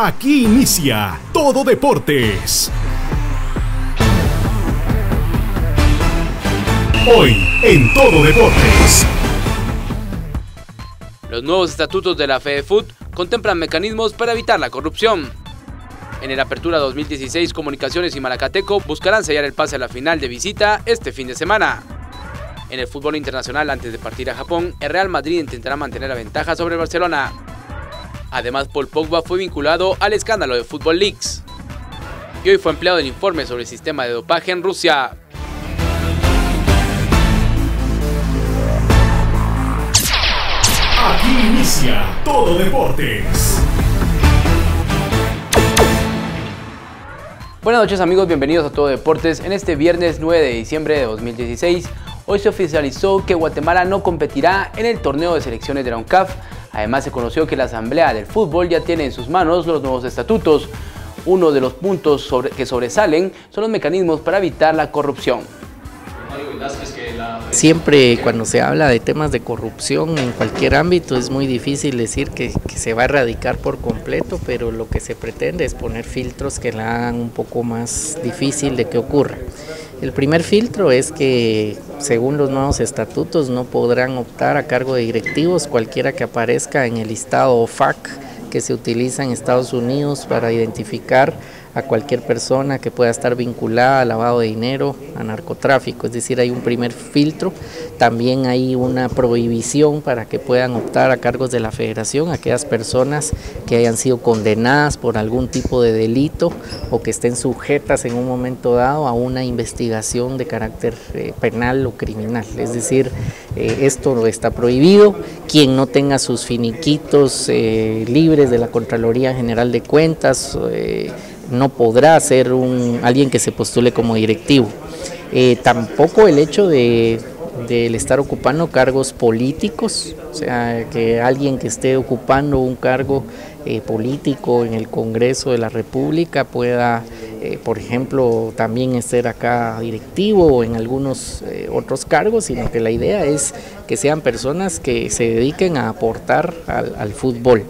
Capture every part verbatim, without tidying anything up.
Aquí inicia Todo Deportes. Hoy en Todo Deportes. Los nuevos estatutos de la FEFUT contemplan mecanismos para evitar la corrupción. En el Apertura dos mil dieciséis, Comunicaciones y Malacateco buscarán sellar el pase a la final de visita este fin de semana. En el fútbol internacional, antes de partir a Japón, el Real Madrid intentará mantener la ventaja sobre el Barcelona. Además, Paul Pogba fue vinculado al escándalo de Football Leaks. Y hoy fue ampliado el informe sobre el sistema de dopaje en Rusia. Aquí inicia Todo Deportes. Buenas noches amigos, bienvenidos a Todo Deportes. En este viernes nueve de diciembre de dos mil dieciséis, hoy se oficializó que Guatemala no competirá en el torneo de selecciones de la UNCAF. Además, se conoció que la Asamblea del Fútbol ya tiene en sus manos los nuevos estatutos. Uno de los puntos sobre, que sobresalen son los mecanismos para evitar la corrupción. Siempre cuando se habla de temas de corrupción en cualquier ámbito es muy difícil decir que, que se va a erradicar por completo, pero lo que se pretende es poner filtros que la hagan un poco más difícil de que ocurra. El primer filtro es que, según los nuevos estatutos, no podrán optar a cargo de directivos cualquiera que aparezca en el listado O F A C que se utiliza en Estados Unidos para identificar a cualquier persona que pueda estar vinculada a lavado de dinero, a narcotráfico. Es decir, hay un primer filtro, también hay una prohibición para que puedan optar a cargos de la federación aquellas personas que hayan sido condenadas por algún tipo de delito o que estén sujetas en un momento dado a una investigación de carácter eh, penal o criminal. Es decir, eh, esto está prohibido. Quien no tenga sus finiquitos eh, libres de la Contraloría General de Cuentas eh, no podrá ser un, alguien que se postule como directivo. Eh, tampoco el hecho de, de estar ocupando cargos políticos, o sea, que alguien que esté ocupando un cargo eh, político en el Congreso de la República pueda, eh, por ejemplo, también ser acá directivo o en algunos eh, otros cargos, sino que la idea es que sean personas que se dediquen a aportar al, al fútbol.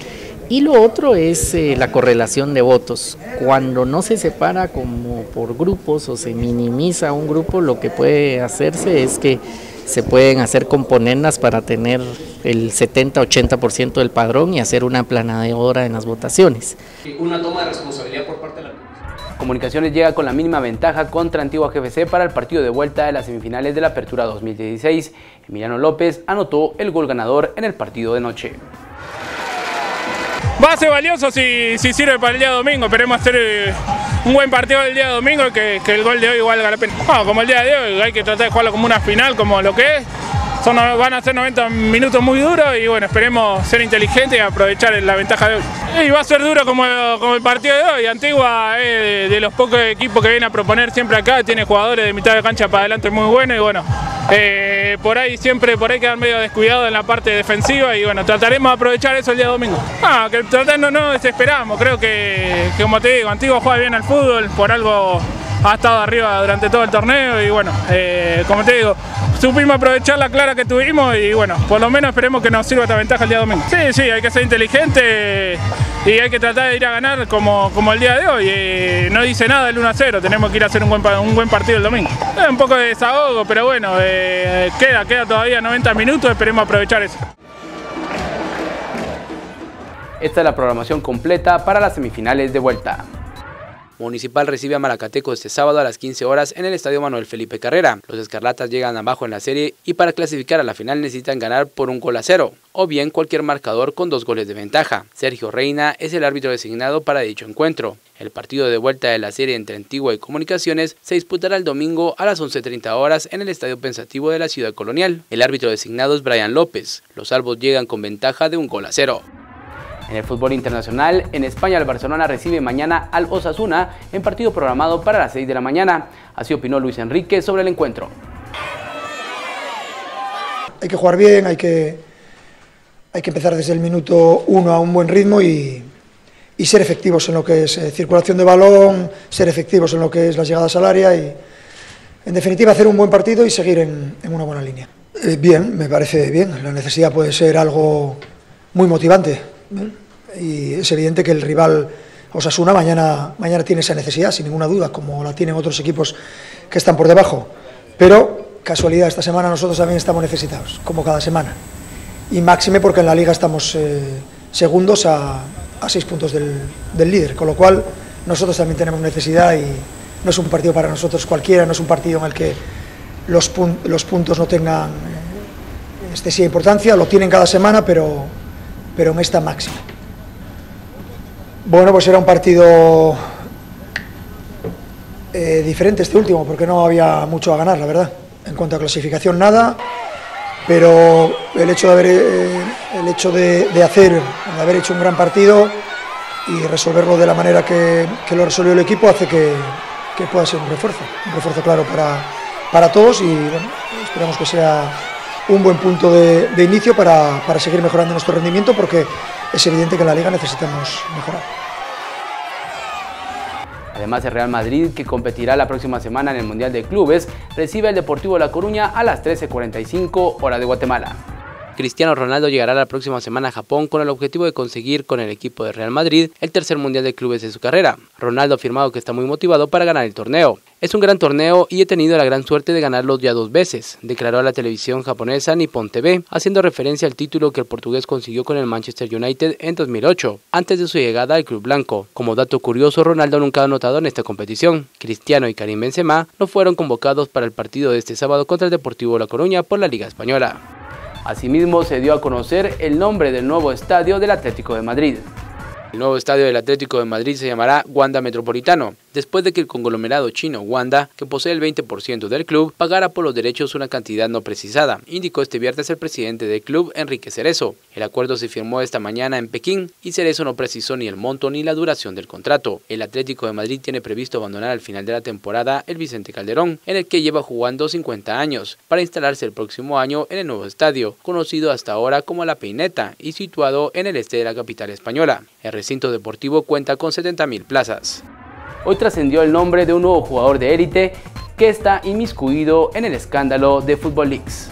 Y lo otro es eh, la correlación de votos. Cuando no se separa como por grupos o se minimiza un grupo, lo que puede hacerse es que se pueden hacer componendas para tener el setenta a ochenta por ciento del padrón y hacer una aplanadora en las votaciones. Una toma de responsabilidad por parte de la Comunicaciones llega con la mínima ventaja contra Antigua G F C para el partido de vuelta de las semifinales de la Apertura dos mil dieciséis. Emiliano López anotó el gol ganador en el partido de noche. Va a ser valioso si, si sirve para el día domingo. Esperemos hacer un buen partido el día domingo y que, que el gol de hoy valga la pena. No, como el día de hoy hay que tratar de jugarlo como una final, como lo que es. Son, van a ser noventa minutos muy duros y bueno, esperemos ser inteligentes y aprovechar la ventaja de hoy. Y va a ser duro como, como el partido de hoy. Antigua es de, de los pocos equipos que viene a proponer siempre acá. Tiene jugadores de mitad de cancha para adelante muy buenos y bueno, Eh, por ahí siempre por ahí quedan medio descuidados en la parte defensiva y bueno, trataremos de aprovechar eso el día domingo. Ah, que tratando no desesperamos, creo que, que como te digo, Antigua juega bien al fútbol, por algo ha estado arriba durante todo el torneo y bueno, eh, como te digo, supimos aprovechar la clara que tuvimos y bueno, por lo menos esperemos que nos sirva esta ventaja el día domingo. Sí, sí, hay que ser inteligente y hay que tratar de ir a ganar como, como el día de hoy. Eh, no dice nada el uno a cero, tenemos que ir a hacer un buen, un buen partido el domingo. Es eh, un poco de desahogo, pero bueno, eh, queda, queda todavía noventa minutos, esperemos aprovechar eso. Esta es la programación completa para las semifinales de vuelta. Municipal recibe a Malacateco este sábado a las quince horas en el Estadio Manuel Felipe Carrera. Los escarlatas llegan abajo en la serie y para clasificar a la final necesitan ganar por un gol a cero o bien cualquier marcador con dos goles de ventaja. Sergio Reina es el árbitro designado para dicho encuentro. El partido de vuelta de la serie entre Antigua y Comunicaciones se disputará el domingo a las once treinta horas en el Estadio Pensativo de la Ciudad Colonial. El árbitro designado es Bryan López. Los albos llegan con ventaja de un gol a cero. En el fútbol internacional, en España el Barcelona recibe mañana al Osasuna en partido programado para las seis de la mañana. Así opinó Luis Enrique sobre el encuentro. Hay que jugar bien, hay que, hay que empezar desde el minuto uno a un buen ritmo y, y ser efectivos en lo que es eh, circulación de balón, ser efectivos en lo que es la llegada al área y, en definitiva, hacer un buen partido y seguir en, en una buena línea. Eh, bien, me parece bien. La necesidad puede ser algo muy motivante. Y es evidente que el rival Osasuna mañana, mañana tiene esa necesidad, sin ninguna duda, como la tienen otros equipos que están por debajo. Pero, casualidad, esta semana nosotros también estamos necesitados, como cada semana. Y máxime porque en la Liga estamos eh, segundos a, a seis puntos del, del líder, con lo cual nosotros también tenemos necesidad y no es un partido para nosotros cualquiera, no es un partido en el que los, pun los puntos no tengan eh, excesiva importancia, lo tienen cada semana, pero, pero en esta máxima. Bueno, pues era un partido eh, diferente este último, porque no había mucho a ganar, la verdad. En cuanto a clasificación, nada. Pero el hecho de haber, eh, el hecho de, de hacer, de haber hecho un gran partido y resolverlo de la manera que, que lo resolvió el equipo hace que, que pueda ser un refuerzo, un refuerzo claro para, para todos y bueno, esperamos que sea un buen punto de, de inicio para, para seguir mejorando nuestro rendimiento porque es evidente que en la Liga necesitamos mejorar. Además, el Real Madrid, que competirá la próxima semana en el Mundial de Clubes, recibe al Deportivo La Coruña a las trece cuarenta y cinco hora de Guatemala. Cristiano Ronaldo llegará la próxima semana a Japón con el objetivo de conseguir con el equipo de Real Madrid el tercer Mundial de Clubes de su carrera. Ronaldo ha afirmado que está muy motivado para ganar el torneo. Es un gran torneo y he tenido la gran suerte de ganarlo ya dos veces, declaró a la televisión japonesa Nippon T V, haciendo referencia al título que el portugués consiguió con el Manchester United en dos mil ocho, antes de su llegada al club blanco. Como dato curioso, Ronaldo nunca ha anotado en esta competición. Cristiano y Karim Benzema no fueron convocados para el partido de este sábado contra el Deportivo La Coruña por la Liga Española. Asimismo, se dio a conocer el nombre del nuevo estadio del Atlético de Madrid. El nuevo estadio del Atlético de Madrid se llamará Wanda Metropolitano, después de que el conglomerado chino Wanda, que posee el veinte por ciento del club, pagara por los derechos una cantidad no precisada, indicó este viernes el presidente del club, Enrique Cerezo. El acuerdo se firmó esta mañana en Pekín y Cerezo no precisó ni el monto ni la duración del contrato. El Atlético de Madrid tiene previsto abandonar al final de la temporada el Vicente Calderón, en el que lleva jugando cincuenta años, para instalarse el próximo año en el nuevo estadio, conocido hasta ahora como La Peineta y situado en el este de la capital española. El recinto deportivo cuenta con setenta mil plazas. Hoy trascendió el nombre de un nuevo jugador de élite que está inmiscuido en el escándalo de Football Leaks.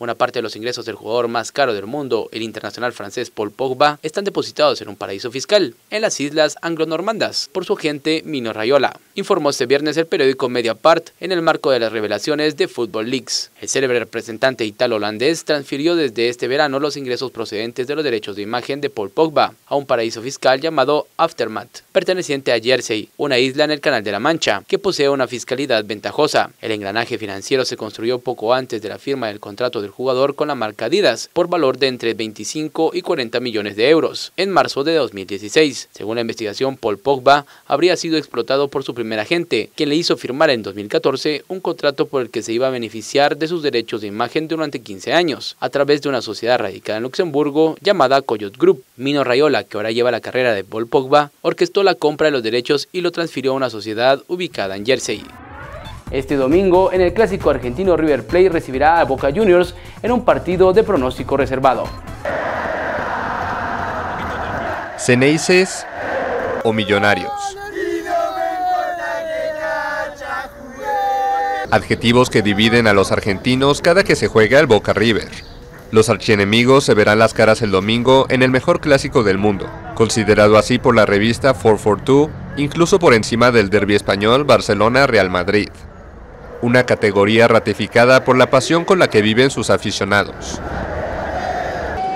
Una parte de los ingresos del jugador más caro del mundo, el internacional francés Paul Pogba, están depositados en un paraíso fiscal, en las islas anglo-normandas, por su agente Mino Raiola, informó este viernes el periódico Mediapart en el marco de las revelaciones de Football Leaks. El célebre representante italo-holandés transfirió desde este verano los ingresos procedentes de los derechos de imagen de Paul Pogba a un paraíso fiscal llamado Aftermath, perteneciente a Jersey, una isla en el Canal de la Mancha, que posee una fiscalidad ventajosa. El engranaje financiero se construyó poco antes de la firma del contrato de el jugador con la marca Adidas por valor de entre veinticinco y cuarenta millones de euros en marzo de dos mil dieciséis. Según la investigación, Paul Pogba habría sido explotado por su primer agente, quien le hizo firmar en dos mil catorce un contrato por el que se iba a beneficiar de sus derechos de imagen durante quince años a través de una sociedad radicada en Luxemburgo llamada Coyote Group. Mino Raiola, que ahora lleva la carrera de Paul Pogba, orquestó la compra de los derechos y lo transfirió a una sociedad ubicada en Jersey. Este domingo, en el clásico argentino, River Plate recibirá a Boca Juniors en un partido de pronóstico reservado. ¿Ceneices o Millonarios? Adjetivos que dividen a los argentinos cada que se juega el Boca River. Los archienemigos se verán las caras el domingo en el mejor clásico del mundo, considerado así por la revista cuatrocientos cuarenta y dos, incluso por encima del derbi español Barcelona-Real Madrid. Una categoría ratificada por la pasión con la que viven sus aficionados.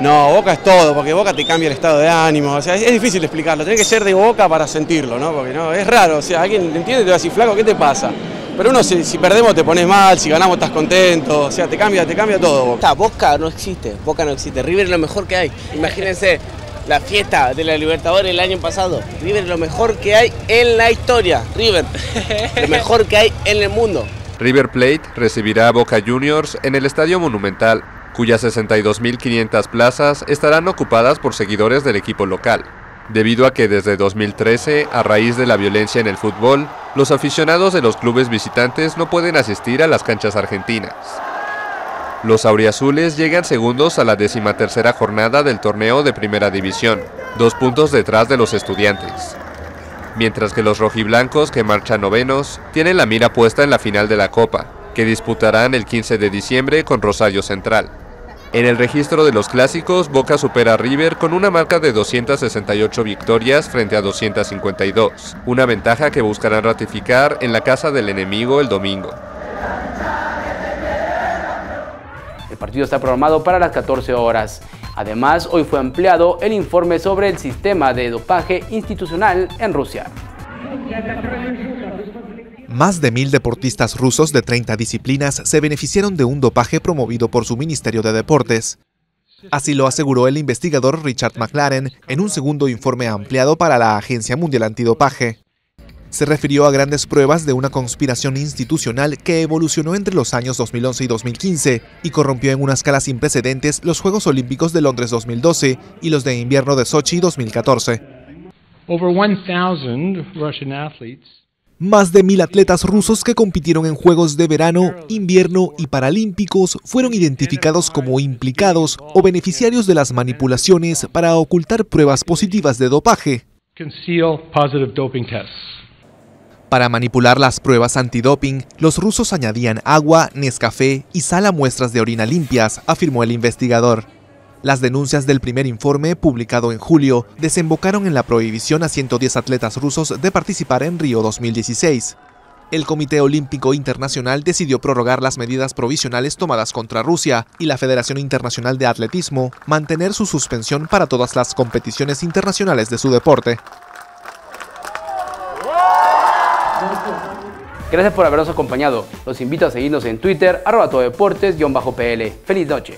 No, Boca es todo, porque Boca te cambia el estado de ánimo, o sea, es, es difícil explicarlo, tiene que ser de Boca para sentirlo, ¿no? Porque no, es raro, o sea, alguien entiende y te va a decir, flaco, ¿qué te pasa? Pero uno, si, si perdemos te pones mal, si ganamos estás contento, o sea, te cambia, te cambia todo. Boca. Está, Boca no existe, Boca no existe, River es lo mejor que hay, imagínense. La fiesta de la Libertadores el año pasado. River es lo mejor que hay en la historia. River, lo mejor que hay en el mundo. River Plate recibirá a Boca Juniors en el Estadio Monumental, cuyas sesenta y dos mil quinientas plazas estarán ocupadas por seguidores del equipo local, debido a que desde dos mil trece, a raíz de la violencia en el fútbol, los aficionados de los clubes visitantes no pueden asistir a las canchas argentinas. Los auriazules llegan segundos a la decimotercera jornada del torneo de Primera División, dos puntos detrás de los Estudiantes. Mientras que los rojiblancos, que marchan novenos, tienen la mira puesta en la final de la Copa, que disputarán el quince de diciembre con Rosario Central. En el registro de los clásicos, Boca supera a River con una marca de doscientas sesenta y ocho victorias frente a doscientas cincuenta y dos, una ventaja que buscarán ratificar en la casa del enemigo el domingo. El partido está programado para las catorce horas. Además, hoy fue ampliado el informe sobre el sistema de dopaje institucional en Rusia. Más de mil deportistas rusos de treinta disciplinas se beneficiaron de un dopaje promovido por su Ministerio de Deportes. Así lo aseguró el investigador Richard McLaren en un segundo informe ampliado para la Agencia Mundial Antidopaje. Se refirió a grandes pruebas de una conspiración institucional que evolucionó entre los años dos mil once y dos mil quince y corrompió en una escala sin precedentes los Juegos Olímpicos de Londres dos mil doce y los de invierno de Sochi dos mil catorce. Más de mil atletas rusos que compitieron en Juegos de Verano, Invierno y Paralímpicos fueron identificados como implicados o beneficiarios de las manipulaciones para ocultar pruebas positivas de dopaje. Para manipular las pruebas antidoping, los rusos añadían agua, Nescafé y sal a muestras de orina limpias, afirmó el investigador. Las denuncias del primer informe, publicado en julio, desembocaron en la prohibición a ciento diez atletas rusos de participar en Río dos mil dieciséis. El Comité Olímpico Internacional decidió prorrogar las medidas provisionales tomadas contra Rusia y la Federación Internacional de Atletismo mantener su suspensión para todas las competiciones internacionales de su deporte. Gracias por habernos acompañado. Los invito a seguirnos en Twitter, arroba tododeportes guión bajo P L. ¡Feliz noche!